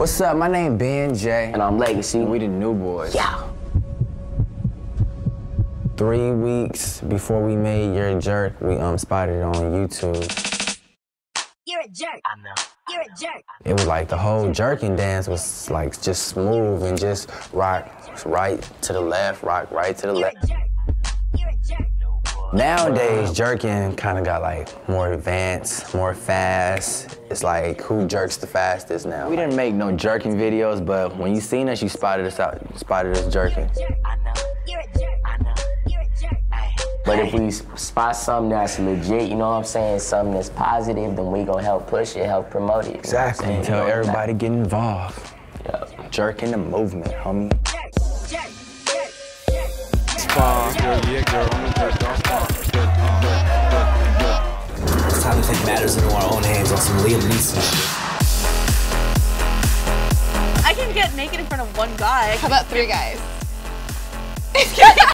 What's up? My name Ben J. And I'm Legacy. We the New Boyz. Yeah. 3 weeks before we made You're a Jerk, we spotted it on YouTube. You're a jerk. I know. You're a jerk. It was like the whole jerking dance was like just smooth and just rock right to the left, rock right to the left. Nowadays, jerking kind of got like more advanced, more fast. It's like who jerks the fastest now. We didn't make no jerking videos, but when you seen us, you spotted us out, spotted us jerking. But if we spot something that's legit, you know what I'm saying, something that's positive, then we gonna help push it, help promote it. Exactly. Tell everybody get involved. Yep. Jerking the movement, homie. It's time to take matters into our own hands on some Liam Neeson shit. I can get naked in front of one guy. How about 3 guys?